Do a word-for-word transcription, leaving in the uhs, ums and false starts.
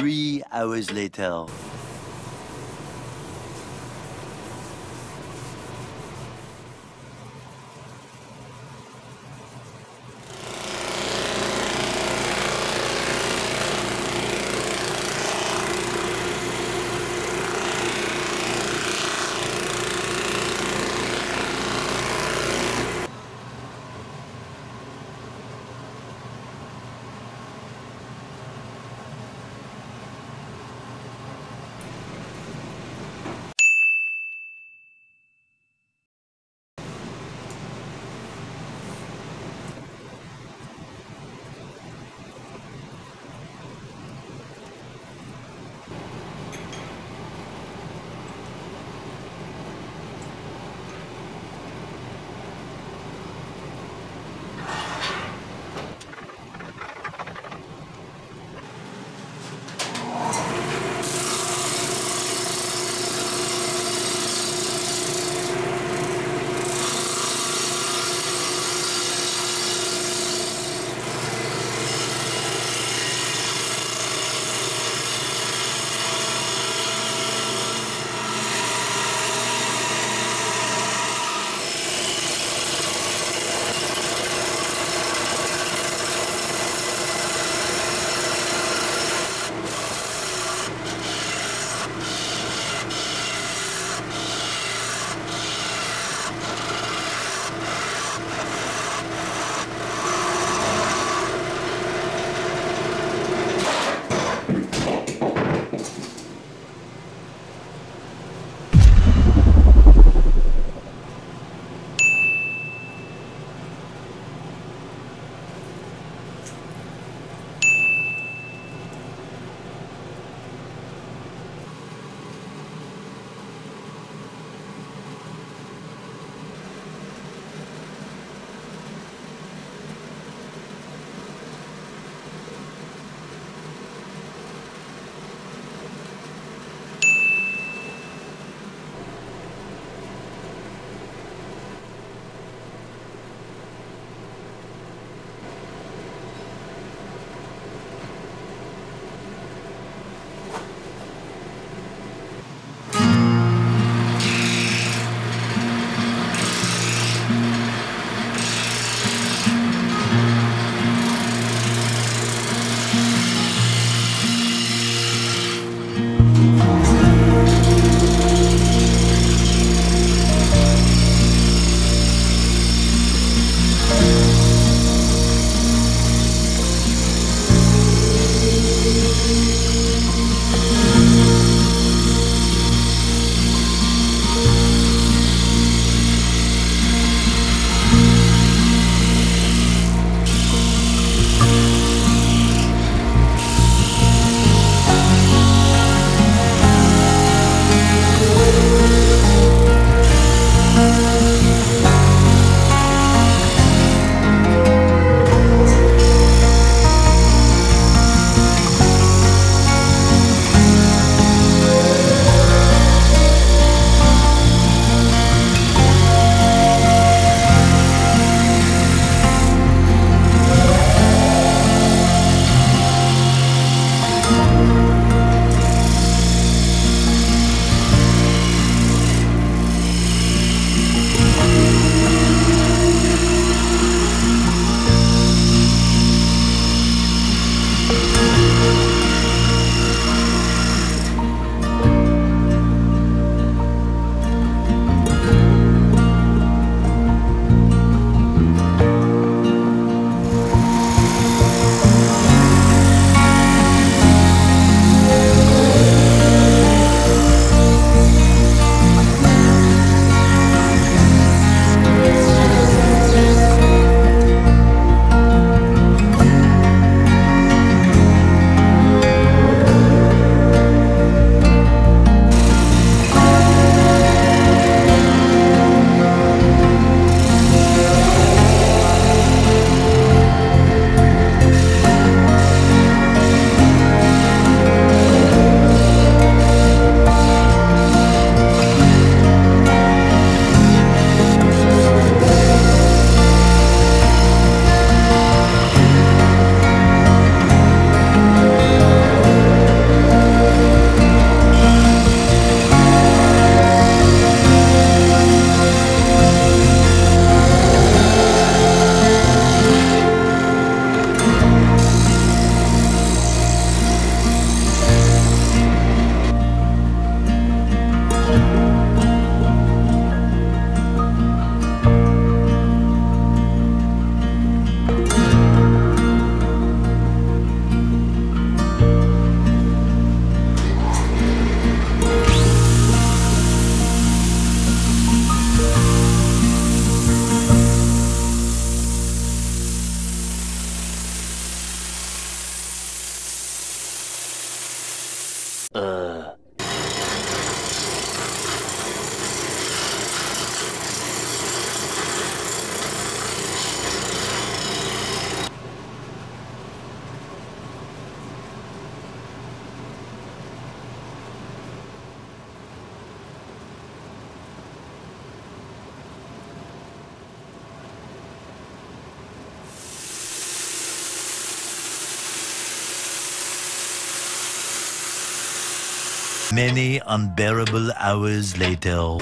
Three hours later. Many unbearable hours later.